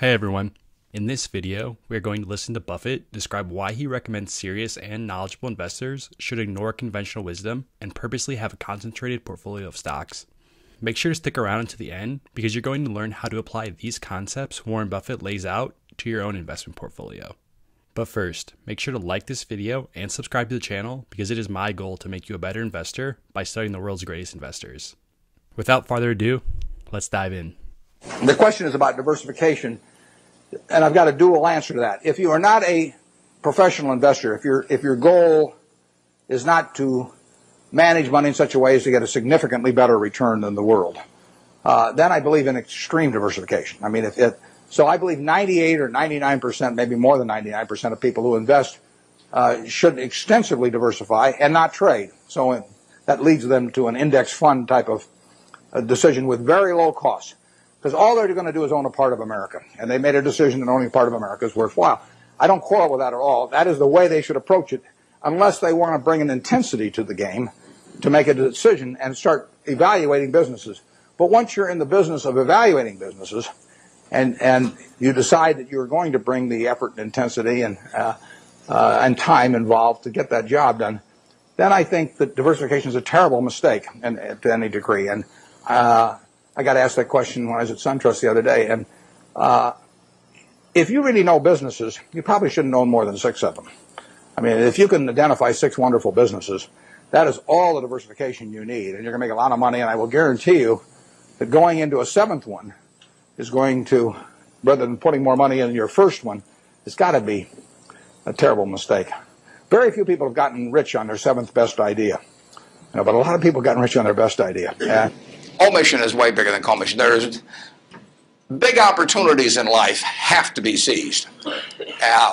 Hey everyone, in this video, we're going to listen to Buffett describe why he recommends serious and knowledgeable investors should ignore conventional wisdom and purposely have a concentrated portfolio of stocks. Make sure to stick around until the end because you're going to learn how to apply these concepts Warren Buffett lays out to your own investment portfolio. But first, make sure to like this video and subscribe to the channel because it is my goal to make you a better investor by studying the world's greatest investors. Without further ado, let's dive in. The question is about diversification, and I've got a dual answer to that. If you are not a professional investor, if your goal is not to manage money in such a way as to get a significantly better return than the world, then I believe in extreme diversification. I mean, so I believe 98 or 99%, maybe more than 99% of people who invest should extensively diversify and not trade. So that leads them to an index fund type of decision with very low costs. Because all they're going to do is own a part of America. And they made a decision that owning a part of America is worthwhile. I don't quarrel with that at all. That is the way they should approach it, unless they want to bring an intensity to the game to make a decision and start evaluating businesses. But once you're in the business of evaluating businesses and you decide that you're going to bring the effort and intensity and time involved to get that job done, then I think that diversification is a terrible mistake to any degree. And I got asked that question when I was at SunTrust the other day, and if you really know businesses, you probably shouldn't own more than 6 of them. I mean, if you can identify 6 wonderful businesses, that is all the diversification you need, and you're going to make a lot of money, and I will guarantee you that going into a 7th one is going to, rather than putting more money in your first one, it's got to be a terrible mistake. Very few people have gotten rich on their 7th best idea, you know, but a lot of people have gotten rich on their best idea. Omission is way bigger than commission. There's big opportunities in life have to be seized.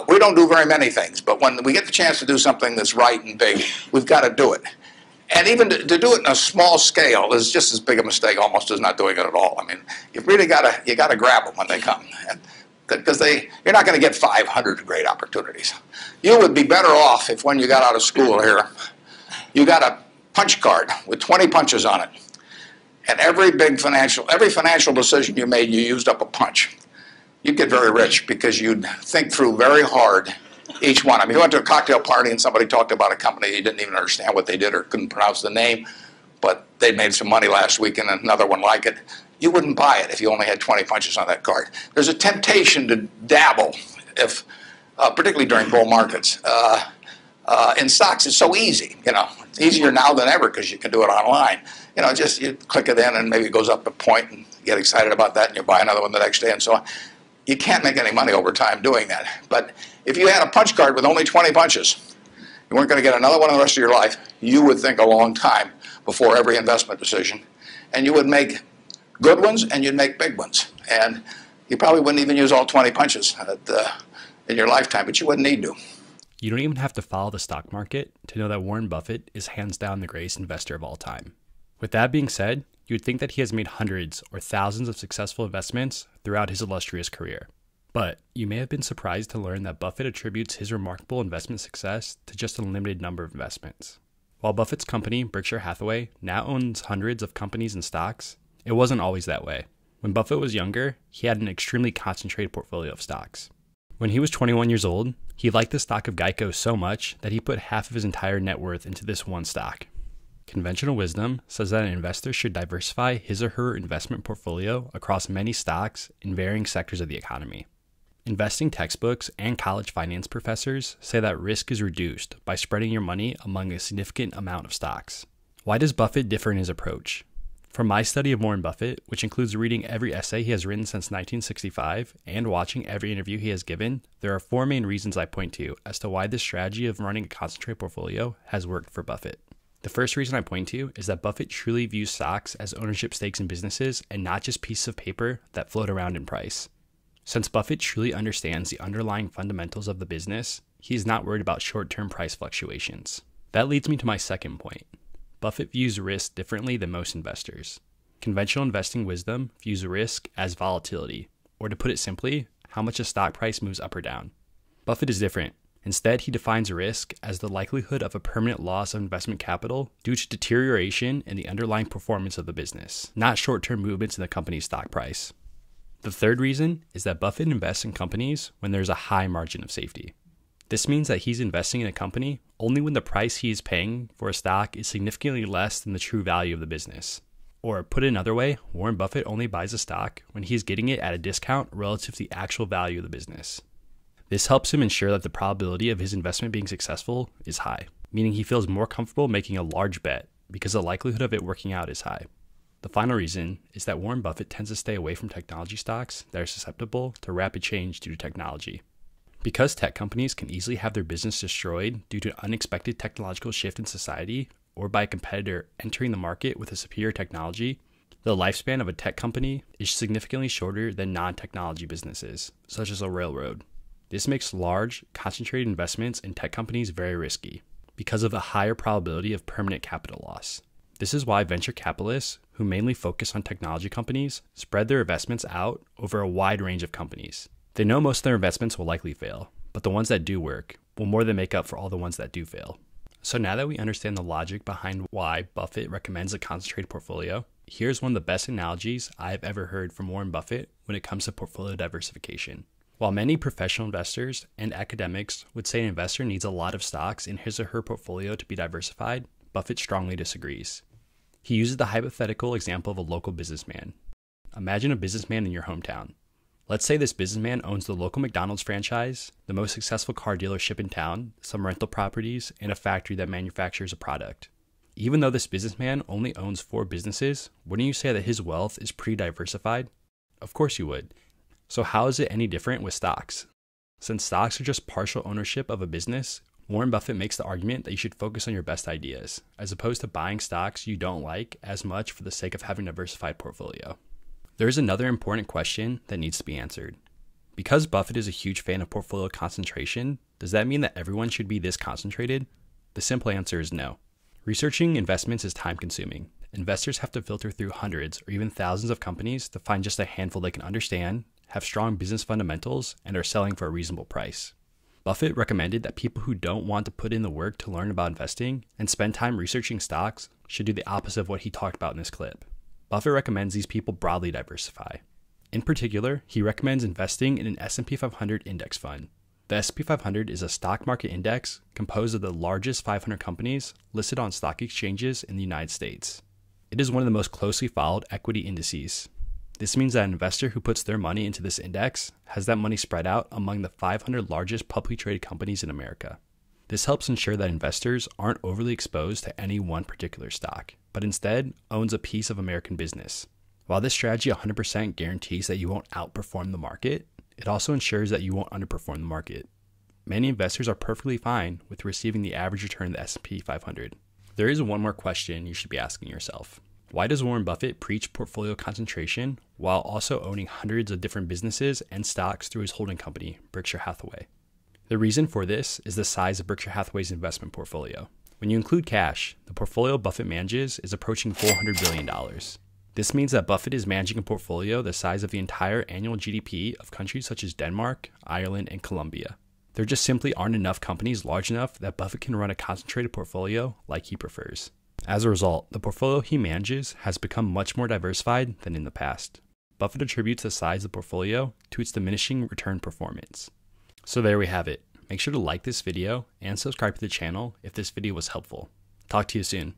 We don't do very many things, but when we get the chance to do something that's right and big, we've got to do it. And even to do it in a small scale is just as big a mistake almost as not doing it at all. I mean, you've really got to grab them when they come, because you're not going to get 500 great opportunities. You would be better off if when you got out of school here, you got a punch card with 20 punches on it. And every financial decision you made, you used up a punch. You'd get very rich because you'd think through very hard each one. I mean, you went to a cocktail party and somebody talked about a company, you didn't even understand what they did or couldn't pronounce the name, but they made some money last week and another one like it. You wouldn't buy it if you only had 20 punches on that card. There's a temptation to dabble, particularly during bull markets. In stocks, it's so easy, you know, easier now than ever because you can do it online. You know, just you click it in and maybe it goes up a point and you get excited about that and you buy another one the next day and so on. You can't make any money over time doing that. But if you had a punch card with only 20 punches, you weren't going to get another one the rest of your life, you would think a long time before every investment decision. And you would make good ones and you'd make big ones. And you probably wouldn't even use all 20 punches in your lifetime, but you wouldn't need to. You don't even have to follow the stock market to know that Warren Buffett is hands down the greatest investor of all time. With that being said, you would think that he has made hundreds or thousands of successful investments throughout his illustrious career. But you may have been surprised to learn that Buffett attributes his remarkable investment success to just a limited number of investments. While Buffett's company, Berkshire Hathaway, now owns hundreds of companies and stocks, it wasn't always that way. When Buffett was younger, he had an extremely concentrated portfolio of stocks. When he was 21 years old, he liked the stock of GEICO so much that he put half of his entire net worth into this one stock. Conventional wisdom says that an investor should diversify his or her investment portfolio across many stocks in varying sectors of the economy. Investing textbooks and college finance professors say that risk is reduced by spreading your money among a significant amount of stocks. Why does Buffett differ in his approach? From my study of Warren Buffett, which includes reading every essay he has written since 1965 and watching every interview he has given, there are 4 main reasons I point to as to why this strategy of running a concentrated portfolio has worked for Buffett. The first reason I point to is that Buffett truly views stocks as ownership stakes in businesses and not just pieces of paper that float around in price. Since Buffett truly understands the underlying fundamentals of the business, he is not worried about short-term price fluctuations. That leads me to my second point. Buffett views risk differently than most investors. Conventional investing wisdom views risk as volatility, or to put it simply, how much a stock price moves up or down. Buffett is different. Instead, he defines risk as the likelihood of a permanent loss of investment capital due to deterioration in the underlying performance of the business, not short-term movements in the company's stock price. The third reason is that Buffett invests in companies when there's a high margin of safety. This means that he's investing in a company only when the price he is paying for a stock is significantly less than the true value of the business. Or put another way, Warren Buffett only buys a stock when he's getting it at a discount relative to the actual value of the business. This helps him ensure that the probability of his investment being successful is high, meaning he feels more comfortable making a large bet because the likelihood of it working out is high. The final reason is that Warren Buffett tends to stay away from technology stocks that are susceptible to rapid change due to technology. Because tech companies can easily have their business destroyed due to an unexpected technological shift in society or by a competitor entering the market with a superior technology, the lifespan of a tech company is significantly shorter than non-technology businesses, such as a railroad. This makes large, concentrated investments in tech companies very risky because of a higher probability of permanent capital loss. This is why venture capitalists, who mainly focus on technology companies, spread their investments out over a wide range of companies. They know most of their investments will likely fail, but the ones that do work will more than make up for all the ones that do fail. So now that we understand the logic behind why Buffett recommends a concentrated portfolio, here's one of the best analogies I've ever heard from Warren Buffett when it comes to portfolio diversification. While many professional investors and academics would say an investor needs a lot of stocks in his or her portfolio to be diversified, Buffett strongly disagrees. He uses the hypothetical example of a local businessman. Imagine a businessman in your hometown. Let's say this businessman owns the local McDonald's franchise, the most successful car dealership in town, some rental properties, and a factory that manufactures a product. Even though this businessman only owns 4 businesses, wouldn't you say that his wealth is pretty diversified? Of course you would. So how is it any different with stocks? Since stocks are just partial ownership of a business, Warren Buffett makes the argument that you should focus on your best ideas, as opposed to buying stocks you don't like as much for the sake of having a diversified portfolio. There is another important question that needs to be answered. Because Buffett is a huge fan of portfolio concentration, does that mean that everyone should be this concentrated? The simple answer is no. Researching investments is time-consuming. Investors have to filter through hundreds or even thousands of companies to find just a handful they can understand, have strong business fundamentals, and are selling for a reasonable price. Buffett recommended that people who don't want to put in the work to learn about investing and spend time researching stocks should do the opposite of what he talked about in this clip. Buffett recommends these people broadly diversify. In particular, he recommends investing in an S&P 500 index fund. The S&P 500 is a stock market index composed of the largest 500 companies listed on stock exchanges in the United States. It is one of the most closely followed equity indices. This means that an investor who puts their money into this index has that money spread out among the 500 largest publicly traded companies in America. This helps ensure that investors aren't overly exposed to any one particular stock, but instead owns a piece of American business. While this strategy 100% guarantees that you won't outperform the market, it also ensures that you won't underperform the market. Many investors are perfectly fine with receiving the average return of the S&P 500. There is one more question you should be asking yourself. Why does Warren Buffett preach portfolio concentration while also owning hundreds of different businesses and stocks through his holding company, Berkshire Hathaway? The reason for this is the size of Berkshire Hathaway's investment portfolio. When you include cash, the portfolio Buffett manages is approaching $400 billion. This means that Buffett is managing a portfolio the size of the entire annual GDP of countries such as Denmark, Ireland, and Colombia. There just simply aren't enough companies large enough that Buffett can run a concentrated portfolio like he prefers. As a result, the portfolio he manages has become much more diversified than in the past. Buffett attributes the size of the portfolio to its diminishing return performance. So there we have it. Make sure to like this video and subscribe to the channel if this video was helpful. Talk to you soon.